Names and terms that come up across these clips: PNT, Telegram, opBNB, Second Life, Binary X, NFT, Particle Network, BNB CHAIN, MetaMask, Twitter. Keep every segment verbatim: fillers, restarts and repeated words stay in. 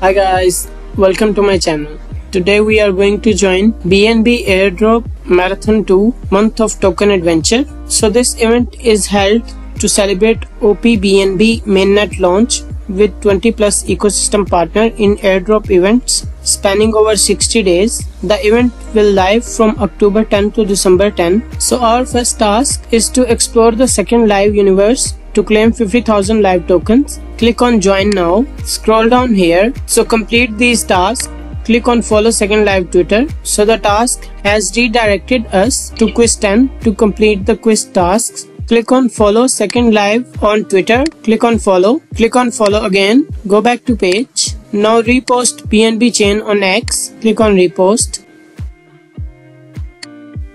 Hi guys, welcome to my channel. Today we are going to join B N B airdrop marathon two month of token adventure. So this event is held to celebrate O P B N B mainnet launch with twenty plus ecosystem partner in airdrop events spanning over sixty days. The event will live from October tenth to December tenth. So our first task is to explore the Second Life universe. To claim fifty thousand live tokens, click on join now. Scroll down here. So complete these tasks. Click on follow Second Life Twitter. So the task has redirected us to quiz ten. To complete the quiz tasks, click on follow Second Life on Twitter. Click on follow. Click on follow again. Go back to page. Now repost B N B chain on X. Click on repost.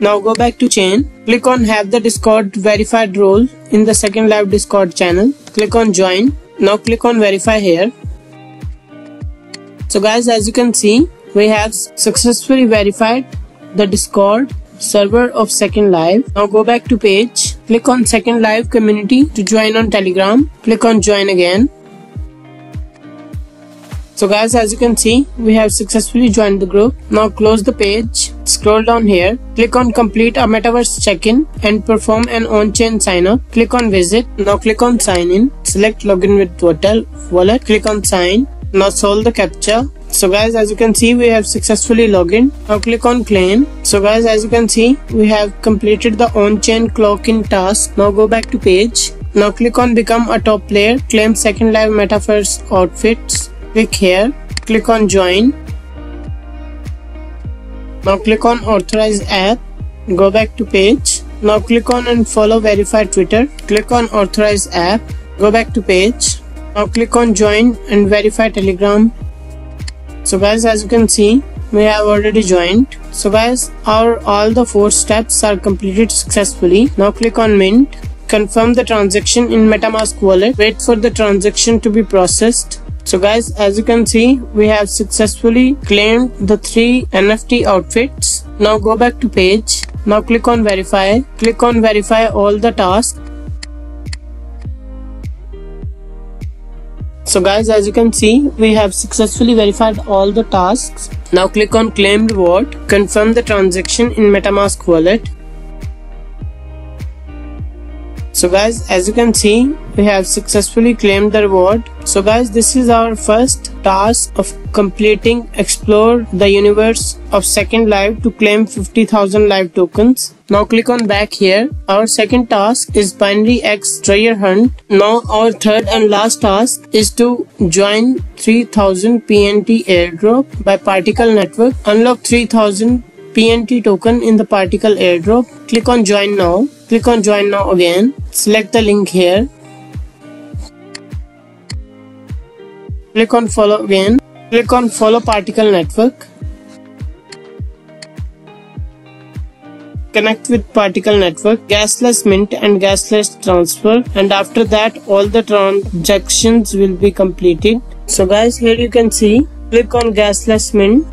Now go back to chain. Click on have the Discord verified role in the Second Life Discord channel. Click on join. Now click on verify here. So guys, as you can see, we have successfully verified the Discord server of Second Life. Now go back to page. Click on Second Life community to join on Telegram. Click on join again. So guys, as you can see, we have successfully joined the group. Now close the page. Scroll down here. Click on complete a metaverse check-in and perform an on-chain sign-up. Click on visit. Now click on sign in. Select login with hotel wallet. Click on sign. Now solve the captcha. So guys, as you can see, we have successfully logged in. Now click on claim. So guys, as you can see, we have completed the on-chain clock-in task. Now go back to page. Now click on become a top player. Claim Second Life metaverse outfits. Click here. Click on join. Now click on authorize app. Go back to page. Now click on and follow verify Twitter. Click on authorize app. Go back to page. Now click on join and verify Telegram. So guys, as you can see, we have already joined. So guys, our all the four steps are completed successfully. Now click on mint. Confirm the transaction in MetaMask wallet. Wait for the transaction to be processed. So guys, as you can see, we have successfully claimed the three N F T outfits. Now go back to page. Now click on verify. Click on verify all the tasks. So guys, as you can see, we have successfully verified all the tasks. Now click on claim reward. Confirm the transaction in MetaMask wallet. So guys, as you can see, we have successfully claimed the reward. So guys, this is our first task of completing explore the universe of Second Life to claim fifty thousand live tokens. Now click on back here. Our second task is Binary X treasure hunt. Now our third and last task is to join three thousand P N T airdrop by Particle Network. Unlock three thousand P N T token in the Particle airdrop. Click on join now. Click on join now again. Select the link here. Click on follow again. Click on follow Particle Network. Connect with Particle Network. Gasless mint and gasless transfer, and after that all the transactions will be completed. So guys, here you can see, click on gasless mint.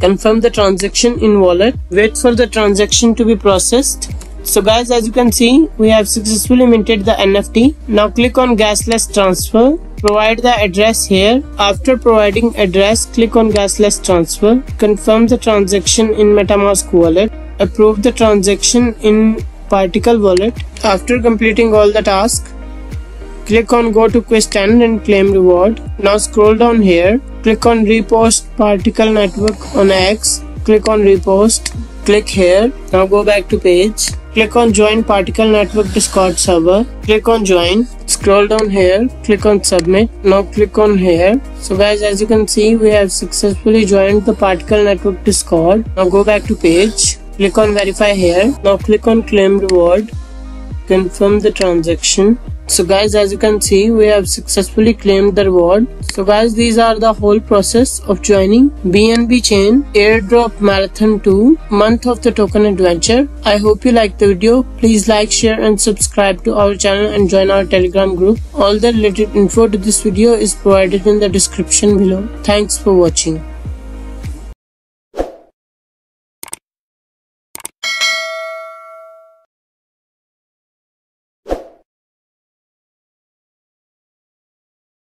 Confirm the transaction in wallet. Wait for the transaction to be processed. So guys, as you can see, we have successfully minted the N F T. Now click on gasless transfer. Provide the address here. After providing address, click on gasless transfer. Confirm the transaction in MetaMask wallet. Approve the transaction in Particle wallet. After completing all the tasks, click on go to quiz ten and claim reward. Now scroll down here. Click on repost Particle Network on X. Click on repost. Click here. Now go back to page. Click on join Particle Network Discord server. Click on join. Scroll down here. Click on submit. Now click on here. So guys, as you can see, we have successfully joined the Particle Network Discord. Now go back to page. Click on verify here. Now click on claim reward. Confirm the transaction. So guys, as you can see, we have successfully claimed the reward. So guys, these are the whole process of joining B N B chain airdrop marathon two month of the token adventure. I hope you liked the video. Please like, share and subscribe to our channel and join our Telegram group. All the related info to this video is provided in the description below. Thanks for watching.